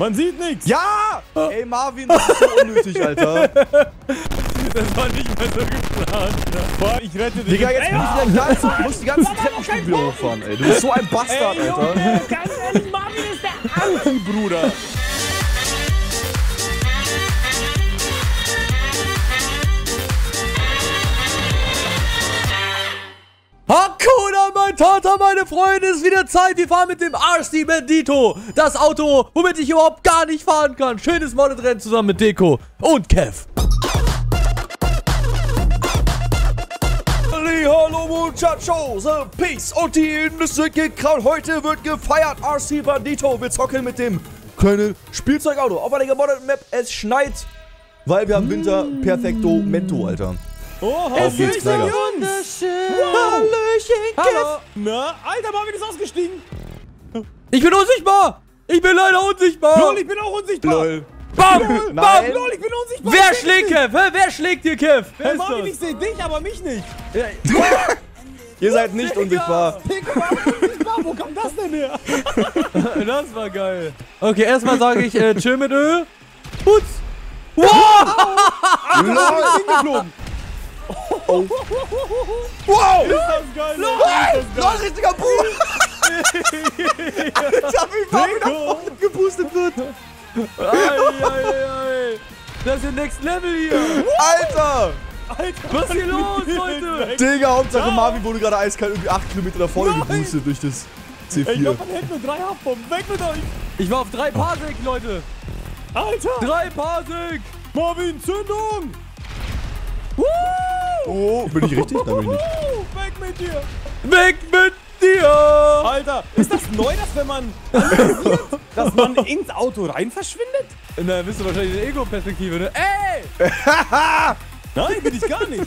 Man sieht nichts. Ja! Oh. Ey, Marvin, das ist so unnötig, Alter. Das war nicht mehr so geplant. Boah, ich rette dich. Digga, jetzt musst du die ganzen Treppenstufen hochfahren, ey. Du bist so ein Bastard, ey, Alter. Junge, ganz ehrlich, Marvin ist der Anti-Bruder. Hakuna Matata, meine Freunde, ist wieder Zeit. Wir fahren mit dem RC Bandito. Das Auto, womit ich überhaupt gar nicht fahren kann. Schönes Modded-Rennen zusammen mit Deko und Kev. Hallo Muchachos, Peace und die Nüsse gekraut. Heute wird gefeiert. RC Bandito. Wir zocken mit dem kleinen Spielzeugauto auf einer gemoddeten Map. Es schneit, weil wir haben Winter. Perfekto Mento, Alter. Oh, auf geht's, Tiger. Hallöchen, Kev. Na, Alter, Marvin ist ausgestiegen. Ich bin unsichtbar. Ich bin leider unsichtbar. Lol, ich bin auch unsichtbar. Lol. Bam! Lol, bam! Lol, ich bin unsichtbar! Wer schlägt Kev? Wer schlägt dir, Kev? Hey, Marvin, ich seh dich, aber mich nicht. Ihr seid nicht unsichtbar. Wo kommt das denn her? Das war geil. Okay, erstmal sage ich chill mit Öl. Putz! Wow! Lol! Oh. Wow! Ist das geil! Lol, richtiger Boom! Alter, wie Marvin nach vorne geboostet wird! Ei. Das ist der Next Level hier. Alter! Alter! Was ist hier los, Leute? Digga, Hauptsache Marvin wurde gerade eiskalt irgendwie 8 Kilometer nach vorne geboostet durch das C4. Ich glaub, man hält nur 3 Haftbomben. Weg mit euch! Ich war auf 3 Parsec, Leute! Alter! 3 Parsec! Marvin, Zündung! Woo! Oh, bin ich richtig? Nein, bin ich nicht. Weg mit dir! Weg mit dir! Alter, ist das neu, dass wenn man analysiert, dass man ins Auto rein verschwindet? Na, bist du wahrscheinlich in Ego-Perspektive, ne? Ey! Nein, bin ich gar nicht.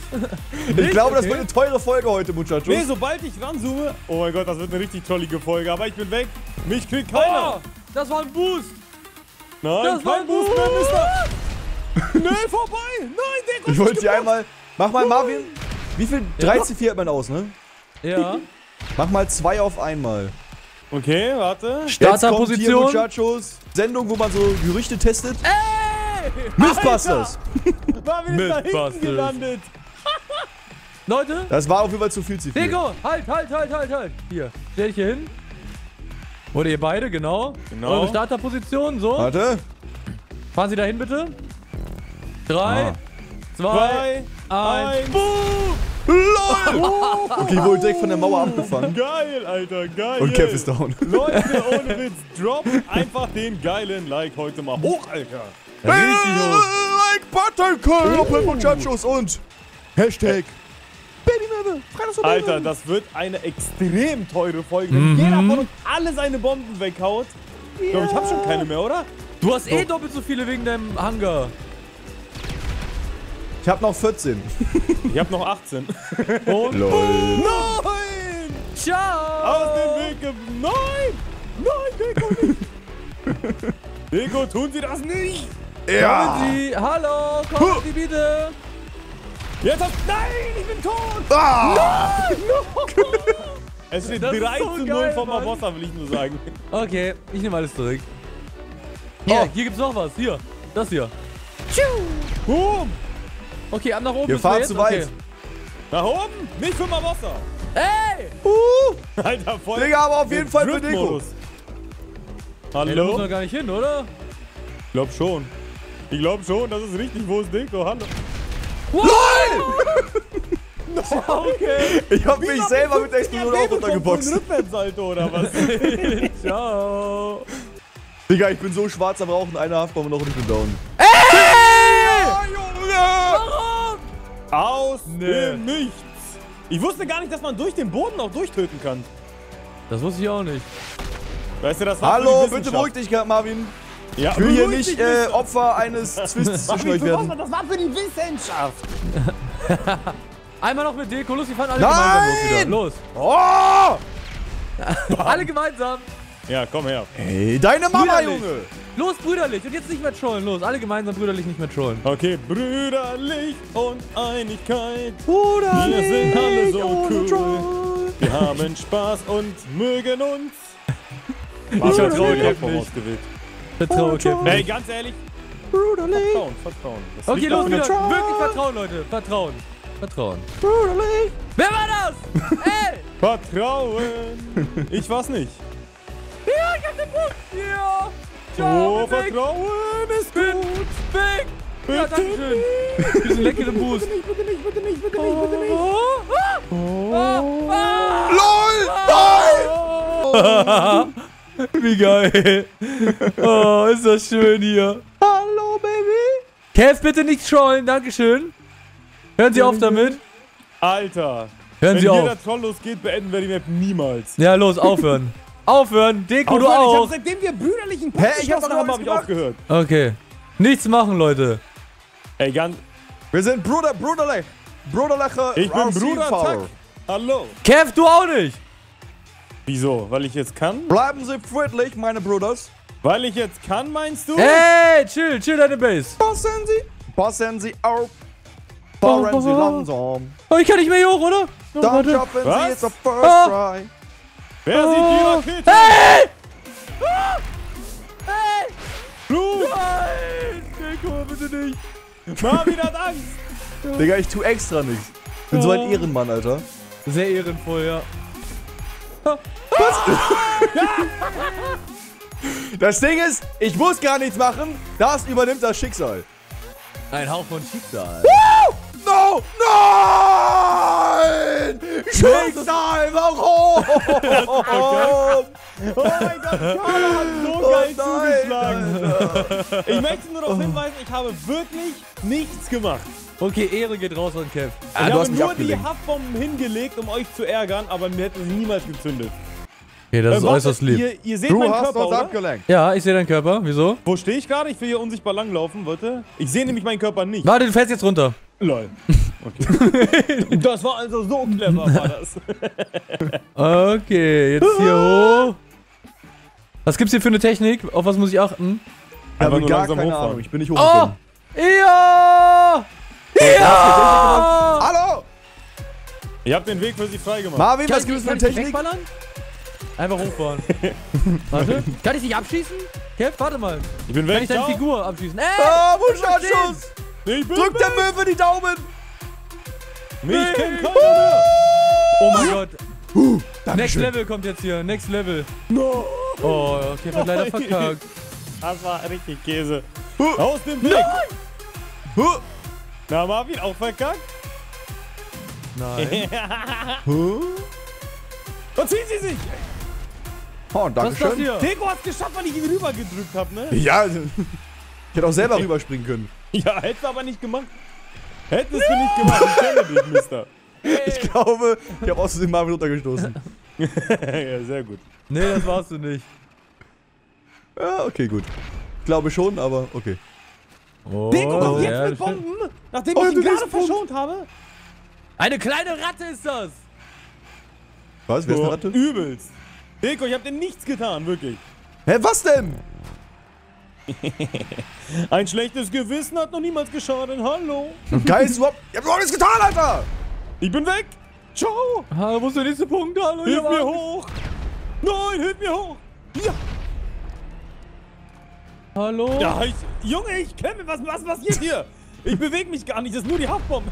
Ich glaube, okay, das wird eine teure Folge heute, Muchachos. Nee, sobald ich ranzoome... Oh mein Gott, das wird eine richtig trollige Folge, aber ich bin weg. Mich kriegt keiner. Oh, das war ein Boost. Nein, das kein Boost mehr, Mister. Nee, vorbei. Nein, Deko. Ich wollte dir einmal... Mach mal, Marvin. Wie viel? 3 C4 hat man aus, ne? Ja. Mach mal 2 auf einmal. Okay, warte. Starterposition. Muchachos. Sendung, wo man so Gerüchte testet. Ey! MythBusters! Marvin ist da hinten gelandet. Leute? Das war auf jeden Fall zu viel C4. Deko, halt. Hier. Stell dich hier hin. Oder ihr beide, genau. Eure Starterposition, so. Warte. Fahren Sie da hin, bitte. 3, 2, 1. Boom! LOL! Okay, ich wurde direkt von der Mauer abgefangen. Geil, Alter, geil. Und Kev ist down. Leute, ohne Witz, drop einfach den geilen Like heute mal hoch, Alter. Like-Button, Muchachos und Hashtag Babymöbel. Alter, das wird eine extrem teure Folge, wenn jeder von uns alle seine Bomben weghaut. Yeah. Ich glaube, ich habe schon keine mehr, oder? Du hast eh doppelt so viele wegen deinem Hangar. Ich hab noch 14. Ich hab noch 18. Und LOL. Nein! Ciao! Aus dem Weg geblieben. Nein, Deko nicht! Deko, tun Sie das nicht! Ja! Kommen Sie! Hallo! Kommen Sie bitte! Jetzt auf. Nein! Ich bin tot! Ah. Nein! No. Es steht 3:0 vom Abwasser, will ich nur sagen. Okay, ich nehme alles zurück. Hier, hier gibt's noch was. Hier, das hier. Tschu! Boom! Okay, ab nach oben. Wir fahren zu weit. Okay. Nach oben? Nicht für mal Wasser. Ey! Alter, voll. Digga, aber auf jeden Fall für Deko. Hallo? Ey, da muss man gar nicht hin, oder? Ich glaub schon. Ich glaub schon, das ist richtig. Wo ist Deko? Hallo? Wow. LOL! Okay. Ich hab mich selber mit der Explosion auch runtergeboxt. Rückwärtssalto oder was? Ciao. Digga, ich bin so schwarz, aber auch in einer Haftbombe noch und ich bin down. Ey! Aus dem Nichts. Ich wusste gar nicht, dass man durch den Boden auch durchtöten kann. Das wusste ich auch nicht. Weißt du, das war Hallo, bitte beruhig dich, Marvin. Ja, ich will hier nicht Opfer eines Twists zwischen euch werden. Das war für die Wissenschaft. Einmal noch mit Deko. Los, wir fahren alle gemeinsam los wieder. Los. Oh! Alle gemeinsam. Ja, komm her. Hey, deine Mama, Junge. Los, brüderlich! Und jetzt nicht mehr trollen, los! Alle gemeinsam brüderlich nicht mehr trollen. Okay, brüderlich und Einigkeit. Brüderlich, wir sind alle so cool. Troll. Wir haben Spaß und mögen uns. Ich hab's ausgewählt. Vertrauen, Kevin. Ey, ganz ehrlich. Brutally. Vertrauen, vertrauen. Das okay, los wieder. Wirklich vertrauen, Leute. Vertrauen. Vertrauen. Brutally. Wer war das? Ey! Vertrauen. Ich war's nicht. Ja, ich hab den Punkt. Ja. Ciao, oh, Vertrauen ist gut. Weg. Ja, danke schön. Diesen leckeren Boost. Bitte nicht, bitte nicht, bitte nicht, bitte nicht. LOL! Wie geil. Oh, ist das schön hier. Hallo, Baby. Kev, bitte nicht trollen. Dankeschön. Hören Sie auf damit. Alter. Hören Sie auf. Wenn jeder Troll losgeht, beenden wir die Map niemals. Ja, los, aufhören. Aufhören. Deko, du auch. Ich hab, seitdem wir brüderlichen Punkt geschossen haben, hab ich aufgehört. Okay. Nichts machen, Leute. Ey, ganz... Wir sind Bruderlacher. Ich bin Bruder Tuck. Hallo. Kev, du auch nicht. Wieso? Weil ich jetzt kann? Bleiben Sie friedlich, meine Bruders. Weil ich jetzt kann, meinst du? Ey, chill deine Base. Passen Sie auf. Fahren Sie langsam. Oh, ich kann nicht mehr hier hoch, oder? Oh, dann schaffen Sie jetzt auf First Try. Wer sieht die Rakete? Hey! Ah! Hey! Blut! Nein! Deko, bitte nicht! Marvin hat Angst! Digga, ich tu extra nichts. Ich bin so ein Ehrenmann, Alter. Sehr ehrenvoll, ja. Was? Das Ding ist, ich muss gar nichts machen. Das übernimmt das Schicksal. Ein Hauch von Schicksal. Woo! No! Nein! Schicksal, warum? Oh mein Gott, Carla hat so geil zugeschlagen. Alter. Ich möchte nur darauf hinweisen, ich habe wirklich nichts gemacht. Okay, Ehre geht raus an Kev. Ah, ich habe nur die Haftbomben hingelegt, um euch zu ärgern, aber mir hätte es niemals gezündet. Okay, das ist äußerst lieb. Ihr seht meinen Körper, oder? Du hast uns abgelenkt. Ja, ich sehe deinen Körper. Wieso? Wo stehe ich gerade? Ich will hier unsichtbar langlaufen, warte. Ich sehe nämlich meinen Körper nicht. Warte, du fällst jetzt runter. Lol. Okay. Das war also so clever, war das. Okay, jetzt hier hoch. Was gibt's hier für eine Technik? Auf was muss ich achten? Ich habe gar keine Ahnung. Ich bin nicht hochgekommen. Oh! Ja! Ja! Hallo! Ihr habt den Weg für sie freigemacht. Marvin, was gibt es für eine Technik? Einfach hochfahren. Warte. Kann ich dich abschießen? Kev, warte mal. Ich bin weg. Kann ich deine Figur abschießen? Ey! Oh, Wunschanschuss! Drück der Möwe die Daumen! Mich kennt keiner mehr! Oh mein Gott. Next Level kommt jetzt hier. Next Level. No. Oh, Kev hat leider verkackt. Das war richtig Käse. Aus dem Weg! Nein! Na, Marvin, auch verkackt? Nein. Und ziehen Sie sich! Oh, danke schön. Deko hat's geschafft, weil ich ihn rübergedrückt habe, ne? Ja, ich hätte auch selber rüberspringen können. Ja, hättest du aber nicht gemacht. Hättest du nicht gemacht, ich kenne dich, Mister. Ich glaube, ich habe aus dem Marvin runtergestoßen. Ja, sehr gut. Nee, das warst du nicht. Ja, okay, gut. Ich glaube schon, aber okay. Oh, Deko kommt jetzt mit Bomben, nachdem ich ihn gerade verschont habe. Eine kleine Ratte ist das. Was? Wer ist eine Ratte? Übelst. Deko, ich hab dir nichts getan, wirklich. Hä, was denn? Ein schlechtes Gewissen hat noch niemals geschadet. Hallo. Geist, überhaupt. Ich hab überhaupt nichts getan, Alter. Ich bin weg. Ciao. Ah, wo ist der nächste Punkt? Hallo, hilf mir hoch. Nein, hilf mir hoch. Ja. Hallo? Ja, Junge, ich kämpfe. Was passiert hier? Ich bewege mich gar nicht. Das ist nur die Haftbombe.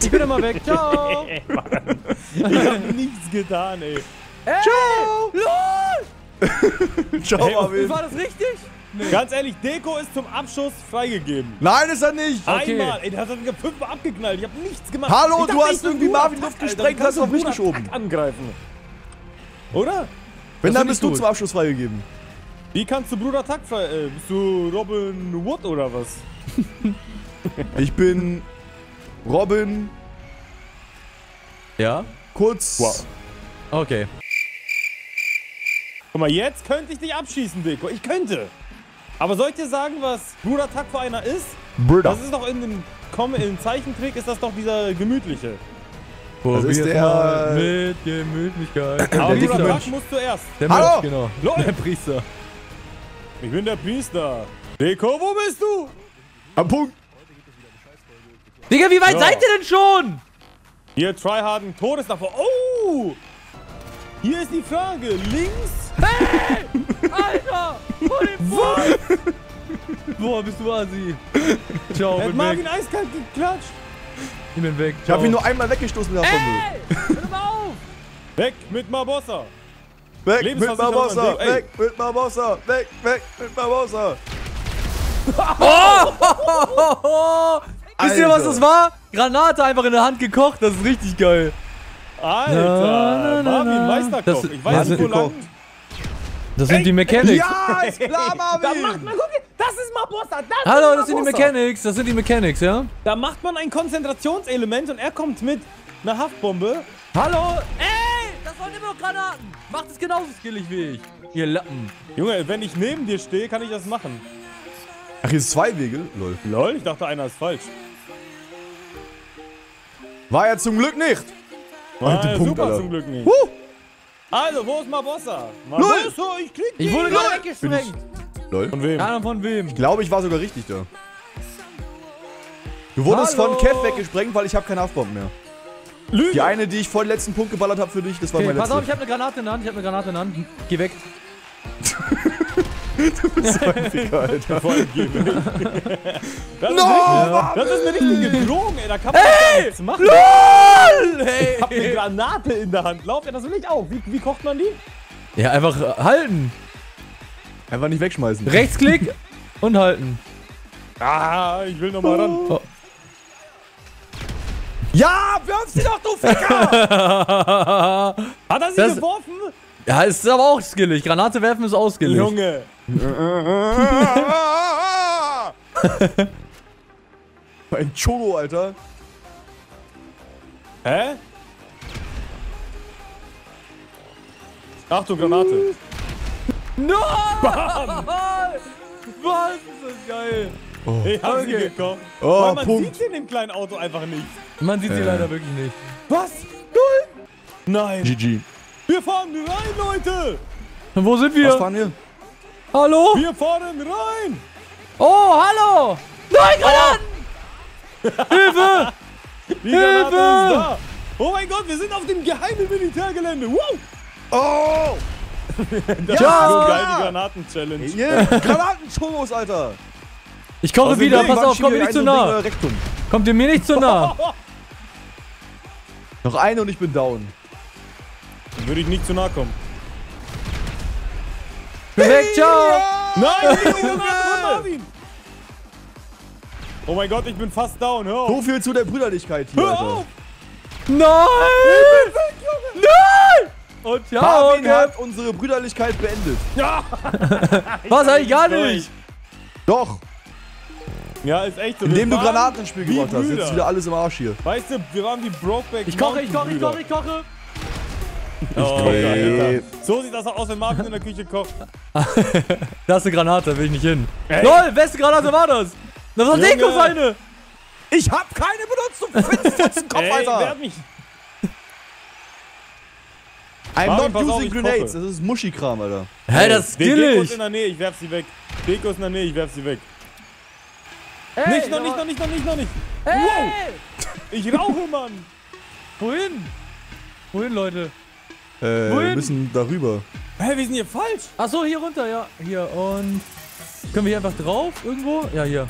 Ich bin immer weg. Ciao. Mann. Ich hab nichts getan, ey. Ey, ciao. LOL. Ciao, hey, Marvin. War das richtig? Nee. Ganz ehrlich, Deko ist zum Abschuss freigegeben. Nein, ist er nicht. Okay. Einmal. Ey, der hat dann fünfmal abgeknallt. Ich hab nichts gemacht. Hallo, du hast irgendwie Marvin Luft gesprengt. Hast du auf mich geschoben. Angreifen. Oder? Wenn, dann bist du zum Abschuss freigegeben. Wie kannst du Bruder Tuck bist du Robin Hood oder was? Ich bin Robin. Ja? Kurz. Wow. Okay. Guck mal, jetzt könnte ich dich abschießen, Deko. Ich könnte. Aber sollt ihr sagen, was Bruder Tuck für einer ist? Bruder. Das ist doch in dem Zeichentrick, ist das doch dieser gemütliche. Das ist der mit Gemütlichkeit. Aber Bruder Tuck muss zuerst. Der Hallo! Mensch, genau. Lol. Der Priester. Ich bin der Priester. Deko, wo bist du? Am Punkt. Digga, wie weit seid ihr denn schon? Hier, tryharden Todesnachfolger. Oh! Hier ist die Frage. Links? Hey! Alter! Boah, bist du Asi. Ciao, bin weg. Marvin eiskalt geklatscht. Ich bin weg. Ciao. Ich hab ihn nur einmal weggestoßen. Ey, hör mal auf. Weg mit Barbossa. Weg mit Barbossa. Weg mit Barbossa. Weg mit Barbossa. Oh! Wisst ihr, was das war? Granate einfach in der Hand gekocht. Das ist richtig geil. Alter, Marvin Meisterkoch. Ich weiß nicht, wo lang. Das sind die Mechanics. Ja, ist klar, Marvin. Da macht man, guck, das ist Barbossa. Hallo, das sind die Mechanics. Das sind die Mechanics, ja? Da macht man ein Konzentrationselement und er kommt mit einer Haftbombe. Hallo. Ey, das waren immer noch Granaten. Macht es genauso skillig wie ich. Ihr Lappen. Junge, wenn ich neben dir stehe, kann ich das machen. Ach, hier ist zwei Wege? Lol. Lol, ich dachte, einer ist falsch. War ja zum Glück nicht. Nein, super Punkt, zum Glück nicht. Also, wo ist Barbossa? Barbossa, ich krieg den. Ich wurde gerade weggestreckt. Lol. Von wem? Ja, von wem? Ich glaube, ich war sogar richtig da. Du wurdest von Kev weggesprengt, weil ich habe keine Haftbomben mehr. Lüge. Die eine, die ich vor den letzten Punkt geballert habe für dich, das war mein letzter. Pass auf, ich habe eine Granate in der Hand, Geh weg. Du bist so ein Ficker, Alter. Voll das, das ist eine richtige Drohung, ey. Da kann man nichts machen. LOL! Hey. Ich hab eine Granate in der Hand. Lauft ihr das nicht auf? Wie kocht man die? Ja, einfach halten. Einfach nicht wegschmeißen. Rechtsklick und halten. Ah, ich will nochmal ran. Oh. Ja, wirf sie doch, du Ficker! Hat er sie geworfen? Ja, es ist aber auch skillig. Granate werfen ist auch skillig. Junge. Ein Cholo, Alter. Hä? Achtung, Granate. No! Bam! Was ist das geil? Oh. Ich hab sie gekocht. Oh, man sieht sie in dem kleinen Auto einfach nicht. Man sieht sie leider wirklich nicht. Was? Null? Nein. GG. Wir fahren rein, Leute! Und wo sind wir? Was fahren wir? Hallo? Wir fahren rein! Oh, hallo! Nein, Granaten! Hilfe! Hilfe! Oh mein Gott, wir sind auf dem geheimen Militärgelände! Wow! Oh! Das ist so geil, die Granaten-Challenge. Yeah. Granaten-Chomos, Alter! Ich koche wieder, pass auf, kommt mir nicht zu nah! Kommt ihr mir nicht zu nah! Noch eine und ich bin down. Würde ich nicht zu nahe kommen. Perfekt, ciao! Nein, Marvin! Oh mein Gott, ich bin fast down, hör auf! So viel zu der Brüderlichkeit hier, Alter. Hör auf! Nein! Ich bin weg, Junge! Nein! Und ja, Marvin hat unsere Brüderlichkeit beendet. Ja! Was, eigentlich gar nicht! Doch! Ja, ist echt so. Indem du Granaten ins Spiel gebracht hast, jetzt ist wieder alles im Arsch hier. Weißt du, wir waren die Brokeback. Ich koche! Oh, Alter. So sieht das auch aus, wenn Marvin in der Küche kocht. Das ist eine Granate, will ich nicht hin. LOL, beste Granate war das? Das war Dekos eine! Ich hab keine benutzt, du fetzen Kopf, Alter! Wer hat mich? I'm Marvin, not using grenades, das ist Muschikram, Alter. Hä, das ist Dekos in der Nähe, ich werf sie weg. Dekos in der Nähe, ich werf sie weg. Ey, nicht, noch nicht! Ey. Wow! Ich rauche, Mann! Wohin? Wohin, Leute? Wir müssen darüber. Hä, wir sind hier falsch. Achso, hier runter, ja. Hier und... Können wir hier einfach drauf irgendwo? Ja, hier.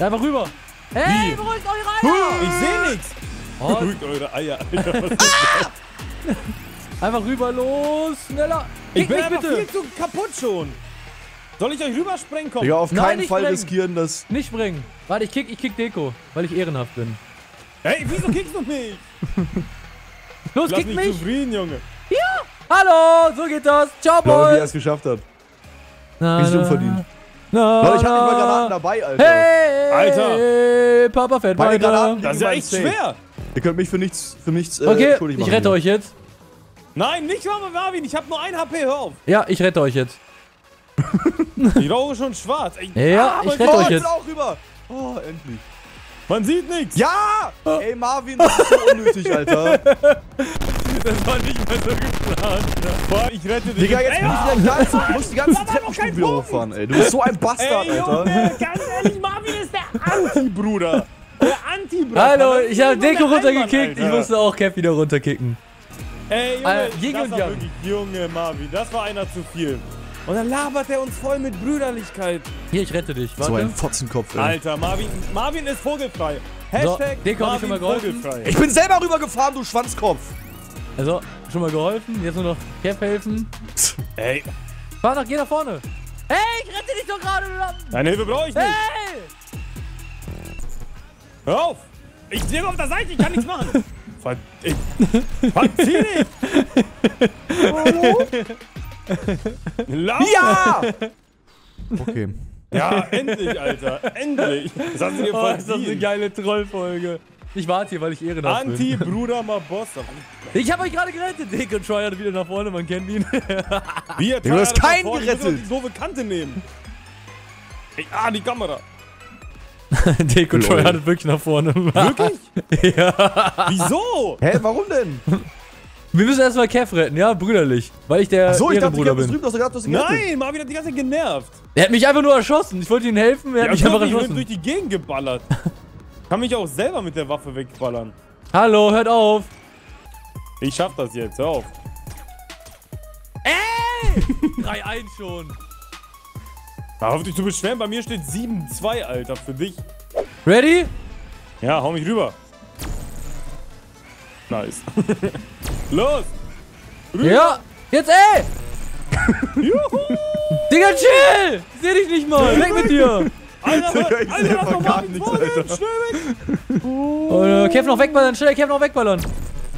Ja, einfach rüber. Hey, beruhigt eure Eier! Ich seh nichts. Oh. Beruhigt eure Eier, Alter. Einfach rüber, los, schneller. Ich bin einfach viel zu kaputt schon. Soll ich euch rübersprengen kommen? Ja, auf keinen Fall riskieren, dass... Nicht springen. Warte, ich kick Deko, weil ich ehrenhaft bin. Hey, wieso kickst du mich? Los, kick mich! Ich bin zufrieden, Junge. Ja! Hallo, so geht das. Ciao, Boys! Ich glaube, wie er es geschafft hat. Richtig unverdient. Leute, ich hab immer Granaten dabei, Alter. Hey, Alter! Papa fährt meine Granaten. Das ist ja echt schwer. Ihr könnt mich für nichts schuldig machen. Ich rette euch jetzt. Nein, nicht Marvin, ich hab nur 1 HP, hör auf. Ja, ich rette euch jetzt. Ich rauche schon schwarz. Ja, ich rette euch jetzt. Auch rüber. Oh, endlich. Man sieht nichts! Ja! Ey, Marvin, das ist so unnötig, Alter. Das war nicht mehr so geplant. Ich rette dich. Digga, jetzt musst du die ganze Treppe wieder hochfahren, ey. Du bist so ein Bastard, ey, Alter. Junge, ganz ehrlich, Marvin ist der Anti-Bruder. Der Anti-Bruder. Hallo, ich hab Deko runtergekickt. Ich musste auch Kev wieder runterkicken. Ey, Junge, Junge Marvin, das war einer zu viel. Und dann labert er uns voll mit Brüderlichkeit. Hier, ich rette dich. Warte. So ein Fotzenkopf, ey. Alter, Marvin ist vogelfrei. Hashtag so, Marvin vogelfrei. Ich bin selber rübergefahren, du Schwanzkopf. Also, schon mal geholfen. Jetzt nur noch Kev helfen. Ey. Fahr doch, geh nach vorne. Ey, ich rette dich doch gerade, du Lappen. Deine Hilfe brauche ich nicht. Hey. Hör auf. Ich stehe auf der Seite, ich kann nichts machen. Verdammt. Hallo? Lauf! Ja! Okay. Ja, endlich, Alter. Endlich. Das hast du dir verdient. Das ist eine geile Trollfolge. Ich warte hier, weil ich ehrenhaft bin. Anti-Bruder mal Boss. Ich hab euch gerade gerettet. Dick und Troy hat wieder nach vorne, man kennt ihn. Du hast keinen gerettet. Ich muss die Kante nehmen. Ey, die Kamera. Dick und Troy hat wirklich nach vorne. Wirklich? Ja. Wieso? Hä, warum denn? Wir müssen erstmal Kev retten, ja, brüderlich. Weil ich der Ehrenbruder bin. Nein, Marvin hat die ganze Zeit genervt. Er hat mich einfach nur erschossen. Ich wollte ihm helfen, er hat mich einfach erschossen. Ich bin durch die Gegend geballert. Kann mich auch selber mit der Waffe wegballern. Hallo, hört auf. Ich schaff das jetzt, hör auf. Ey! 3-1 schon. Da hoffe ich zu beschweren, bei mir steht 7-2, Alter, für dich. Ready? Ja, hau mich rüber. Nice. Los! Rüber. Ja! Jetzt, ey! Juhu! Digga, chill! Ich seh dich nicht mal! Weg mit dir! Alter, mach doch mal nichts, Alter! Schnell weg! Oh, Kev noch wegballern, schnell, Kev noch wegballern!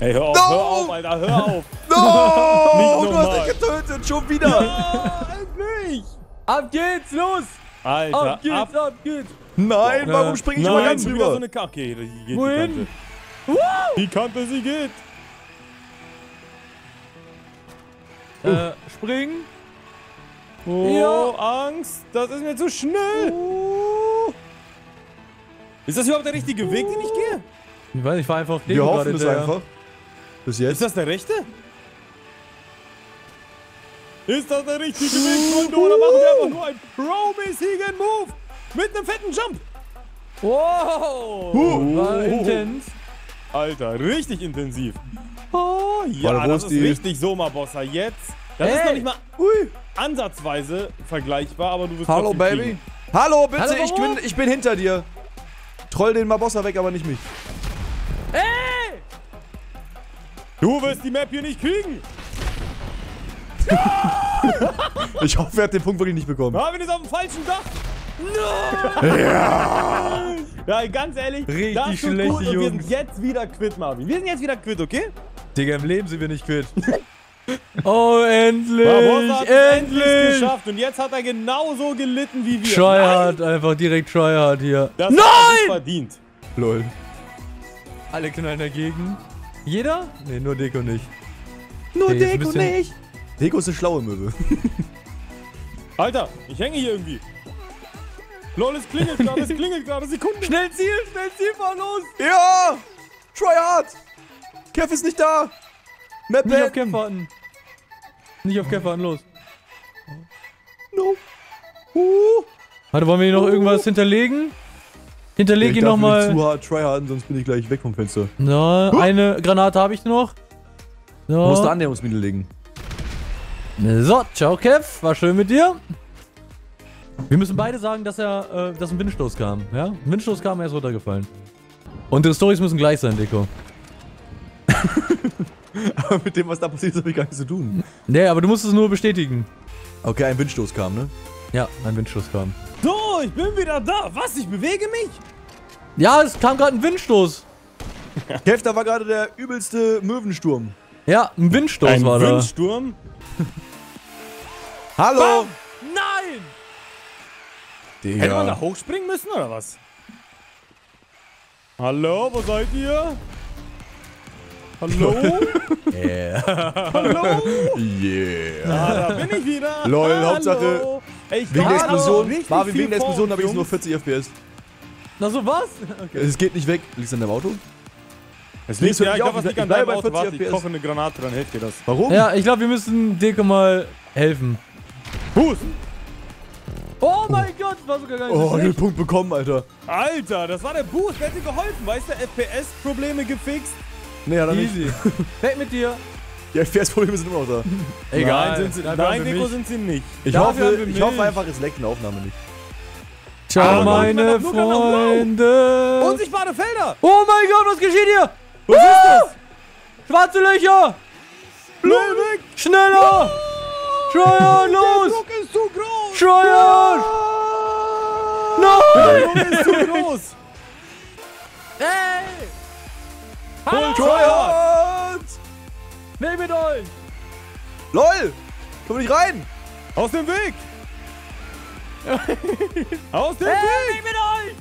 Ey, hör auf, no! Hör auf, Alter, hör auf! No! Nicht du hast dich getötet, schon wieder! Ja, endlich! Ab geht's, los! Alter, ab geht's! Nein, warum spring ich mal ganz rüber? So eine Kacke, die Wohin? Die Kante, sie geht! Spring! Oh, ja. Angst! Das ist mir zu schnell! Ist das überhaupt der richtige Weg, den ich gehe? Ich weiß nicht, ich fahr einfach auf den. Wir hoffen es einfach. Bis jetzt. Ist das der rechte? Ist das der richtige Weg, Freunde? Oder machen wir einfach nur einen pro-mäßigen Move? Mit einem fetten Jump! Wow! War intens. Alter, richtig intensiv. Oh, ja, Warte, das ist richtig Soma-Bosser jetzt. Das ist noch nicht mal ansatzweise vergleichbar, aber du wirst Hallo, Baby. Kriegen. Hallo, bitte, Hallo, ich bin hinter dir. Troll den Mabosser weg, aber nicht mich. Ey! Du wirst die Map hier nicht kriegen. Ich hoffe, wir haben den Punkt wirklich nicht bekommen. Marvin ist auf dem falschen Dach. No! Ja! Ja, ganz ehrlich, richtig schlecht, Jungs. Wir sind jetzt wieder quitt, Marvin. Wir sind jetzt wieder quitt, okay? Digga, im Leben sind wir nicht quitt. Oh, endlich! Endlich geschafft. Und jetzt hat er genauso gelitten wie wir. Tryhard, einfach direkt Tryhard hier. Das hat er nicht verdient. Lol. Alle knallen dagegen. Jeder? Ne, nur Deko nicht. Nur Deko nicht! Deko ist eine schlaue Möwe. Alter, ich hänge hier irgendwie. Lol, es klingelt gerade, Sekunde. Schnell Ziel, fahr los. Ja, Tryhard. Kev ist nicht da. Map nicht auf Kev warten. Nicht auf Kev warten, los. No. Warte, wollen wir hier noch irgendwas hinterlegen? Hinterlege ich nochmal. Ich darf nicht zu hart tryharden, sonst bin ich gleich weg vom Fenster. Na, eine Granate habe ich noch. So. Du musst da Annäherungsmittel legen. So, ciao Kev, war schön mit dir. Wir müssen beide sagen, dass dass ein Windstoß kam, ja? Ein Windstoß kam, er ist runtergefallen. Und die Storys müssen gleich sein, Deko. Aber mit dem, was da passiert, habe ich gar nichts zu tun. Nee, aber du musst es nur bestätigen. Okay, ein Windstoß kam, ne? Ja, ein Windstoß kam. So, ich bin wieder da. Was? Ich bewege mich? Ja, es kam gerade ein Windstoß. Kev, da war gerade der übelste Möwensturm. Ja, ein Windstoß war da. Ein Windsturm? Hallo! Bam! Nein! Digga. Hätte man da hochspringen müssen, oder was? Hallo, wo seid ihr? Hallo? Yeah. Hallo? Yeah. Na, da bin ich wieder. Lol, Hallo. Hauptsache, wegen der Explosion, Marvin, wegen der Explosion habe ich nur 40 FPS. Na so, was? Okay. Es geht nicht weg. Liegt's an deinem Auto? Es liegt ja, ich glaube, es liegt an deinem Auto. Warte, ich koche eine Granate, dann hilft dir das. Warum? Ja, ich glaube, wir müssen Deko mal helfen. Fuß! Oh mein Gott, das war sogar gar nicht so schlecht. 0 Punkt bekommen, Alter. Alter, das war der Boost, der hat dir geholfen, weißt du, FPS-Probleme gefixt. Nee, hat er nicht. Weg mit dir. Die FPS-Probleme sind immer noch da. Egal. Nein, sind sie, nein Deko sind sie nicht. Ich hoffe einfach, es leckt eine Aufnahme nicht. Ciao, meine Freunde. Unsichtbare Felder. Oh mein Gott, was geschieht hier? Was ist das? Schwarze Löcher. Blumen weg. Schneller. Trojan, los. Der Druck ist zu groß. Trojan. Nein. Der Druck ist zu groß. Hey. Hallo, Trojan. Nehm mit euch. LOL. Komm nicht rein. Aus dem Weg. Aus dem Weg! Mit euch!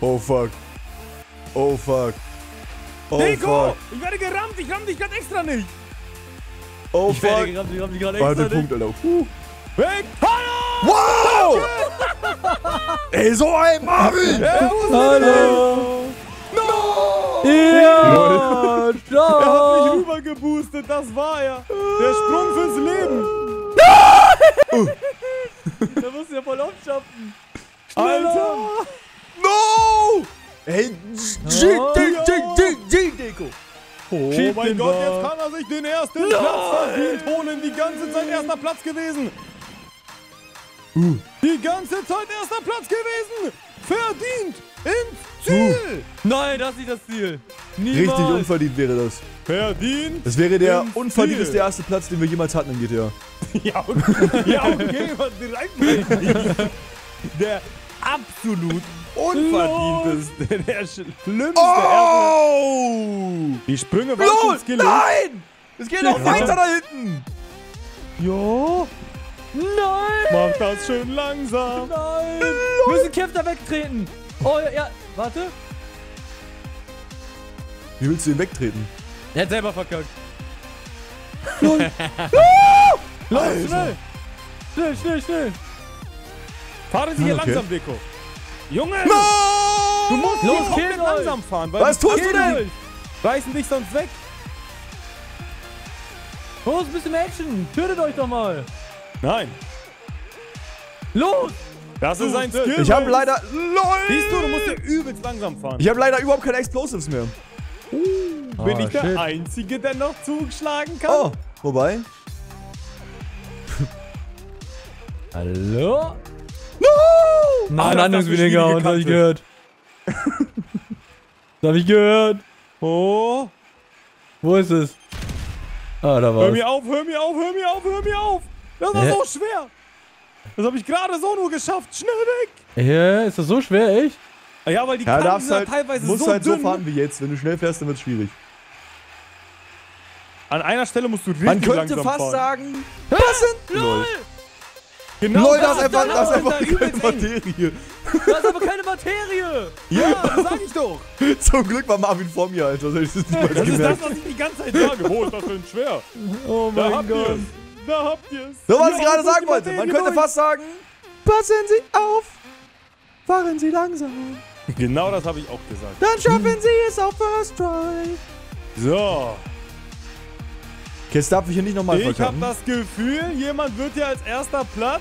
Oh fuck. Oh fuck. Oh Deko, fuck. Ich werde gerammt, ich ramm dich gerade extra nicht. Oh ich fuck. Werde gerammt, ich ramm dich gerade extra nicht. Punkt, Alter. Weg! Hallo! Wow! Ey, so ein Marvin! Hallo! No! Ja! Ciao! Er hat mich rüber geboostet, das war er. Der Sprung fürs Leben. Da musst du ja voll aufschaffen. Alter! No! Hey, Ding, Deko! Oh mein Gott, jetzt kann er sich den ersten Platz verdient holen. Die ganze Zeit erster Platz gewesen. Die ganze Zeit erster Platz gewesen. Verdient ins Ziel. Nein, das ist nicht das Ziel. Niemals. Richtig unverdient wäre das. Verdient. Das wäre der unverdienteste erste Platz, den wir jemals hatten in GTA. Ja, okay, was direkt. Der absolut unverdienteste, der schlimmste erste. Die Sprünge waren schon skillig. Nein! Es geht noch weiter da hinten! Jo! Nein! Mach das schön langsam! Nein! Wir müssen Kev da wegtreten! Oh ja, warte! Wie willst du ihn wegtreten? Er hat selber verkackt. Lol! Los, schnell! Schnell, schnell, schnell! Fahren Sie hier langsam, Deko! Junge! No! Du musst hier langsam fahren, weil... Was tust du denn? Reißen dich sonst weg! Los, ein bisschen Action! Tötet euch doch mal! Nein! Los! Das ist ein Skill! Ich hab leider... LOL! Siehst du, du musst ja übelst langsam fahren! Ich hab leider überhaupt keine Explosives mehr! Bin ich der Einzige, der noch zuschlagen kann? Oh, wobei... Hallo? No! Nein, Landungswilliger, und das hab ich gehört. Das hab ich gehört. Oh. Wo ist es? Ah, da war's. Hör mir auf, hör mir auf, hör mir auf, hör mir auf. Das war so schwer. Das hab ich gerade so nur geschafft. Schnell weg. Ja, ist das so schwer, echt? Ja, weil die Kanten sind halt teilweise so dünn. Du musst halt so fahren wie jetzt. Wenn du schnell fährst, dann wird's schwierig. An einer Stelle musst du richtig langsam fahren. Man könnte fast sagen... Was sind... LOL! Genau, LOL, das ist einfach keine Materie. Das ist aber keine Materie. Ja, das sag ich doch. Zum Glück war Marvin vor mir, Alter. Das ist das, was ich die ganze Zeit sage. Oh, ist das denn schwer? Oh mein Gott. Da habt ihr es. So, was ich gerade sagen wollte. Man könnte fast sagen, passen Sie auf, fahren Sie langsam. Genau das habe ich auch gesagt. Dann schaffen Sie es auf First Try. So. Okay, darf ich hier nicht nochmal verkacken. Ich habe das Gefühl, jemand wird hier als erster Platz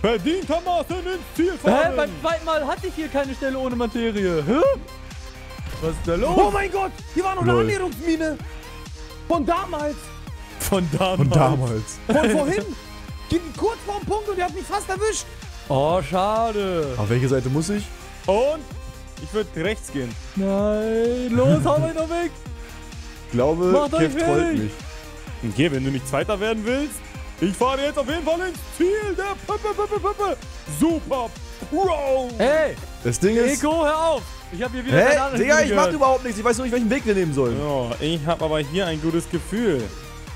verdientermaßen ins Ziel fahren. Hä, beim zweiten Mal hatte ich hier keine Stelle ohne Materie. Hä? Was ist da los? Oh mein Gott, hier war noch eine Annäherungsmine. Von damals. Von vorhin. Ging kurz vor dem Punkt und der hat mich fast erwischt. Oh, schade. Auf welche Seite muss ich? Und? Ich würde rechts gehen. Nein, los, hau mich noch weg. Ich glaube, Kev trollt mich. Okay, wenn du nicht Zweiter werden willst, ich fahre jetzt auf jeden Fall ins Ziel der Super Pro. Hey, das Ding ist... Eko, hör auf! Ich hab hier wieder keine Ahnung. Digga, ich mach überhaupt nichts. Ich weiß nur nicht, welchen Weg wir nehmen sollen. Ja, ich hab aber hier ein gutes Gefühl.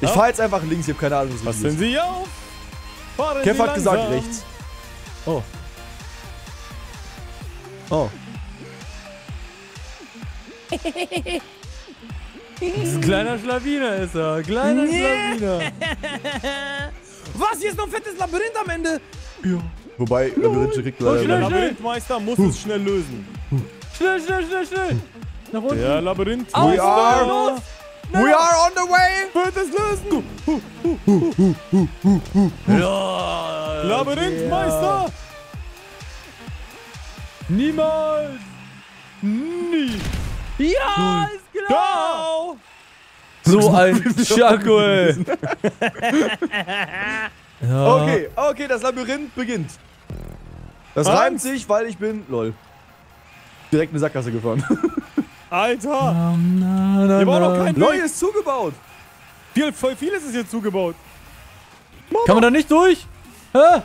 Ich fahr jetzt einfach links, ich hab keine Ahnung, was richtig ist. Passen Sie auf! Fahren Kev hat gesagt rechts. Oh. Oh. Das ist ein kleiner Schlawiner, ist er. Kleiner Schlawiner. Was? Hier ist noch ein fettes Labyrinth am Ende. Ja. Wobei, Labyrinthe kriegt leider... Der Labyrinthmeister muss es schnell lösen. Schnell, schnell, schnell, schnell. Nach unten. Der Labyrinth. We are on the way. Wird es lösen. Ja. Labyrinthmeister. Niemals. Nie. Ja, ist klar! So ein Chaco, ey. Ja. Okay, okay, das Labyrinth beginnt. Das reimt sich, weil ich bin... Lol. Direkt in eine Sackgasse gefahren. Alter! Hier war noch kein Neues ist zugebaut! Voll vieles ist hier zugebaut. Mama. Kann man da nicht durch? Hä?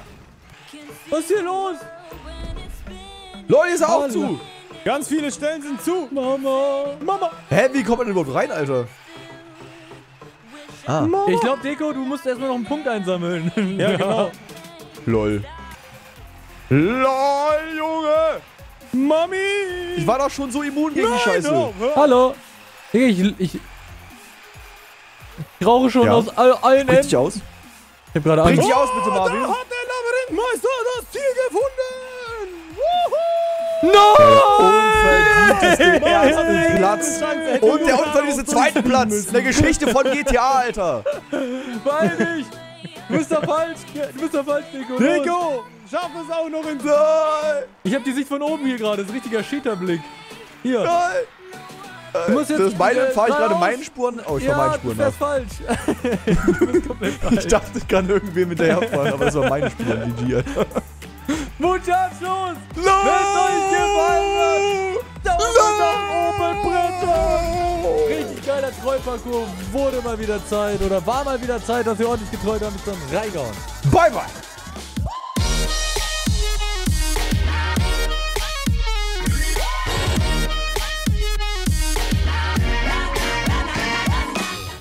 Was ist hier los? Leute, ist auch zu! Ganz viele Stellen sind zu! Mama! Mama! Hä, wie kommt man denn überhaupt rein, Alter? Ah. Ich glaube, Deko, du musst erstmal noch einen Punkt einsammeln. Ja, genau. LOL. LOL, Junge! Mami! Ich war doch schon so immun gegen die Scheiße. No, hallo! Ich rauche schon aus allen Enden. Dich aus? Ich hab gerade Angst. Bring dich aus, bitte, Marvin. Da hat der Labyrinthmeister das Ziel gefunden! Woohoo! No! Der unverdiente Platz. Und der unverdiente zweite Platz in der Geschichte von GTA, Alter. Weiß ich. Du bist da falsch. Du bist da falsch, Nico. Nico! Schaff es auch noch in Saal! Ich hab die Sicht von oben hier gerade. Das ist ein richtiger Cheaterblick. Hier. Nein! Du musst jetzt fahre ich gerade meinen Spuren? Oh, ich war meinen Spuren nach. Du bist komplett falsch. Ich dachte, ich kann irgendwem hinterherfahren, aber das war meine Spuren, die Gier. Muchachos! Los! Wenn euch gefallen hat, Daumen nach oben, Bretter! Richtig geiler Treuparcours. Wurde mal wieder Zeit, oder war mal wieder Zeit, dass wir ordentlich getreut haben. Bis dann reingehauen. Bye, bye!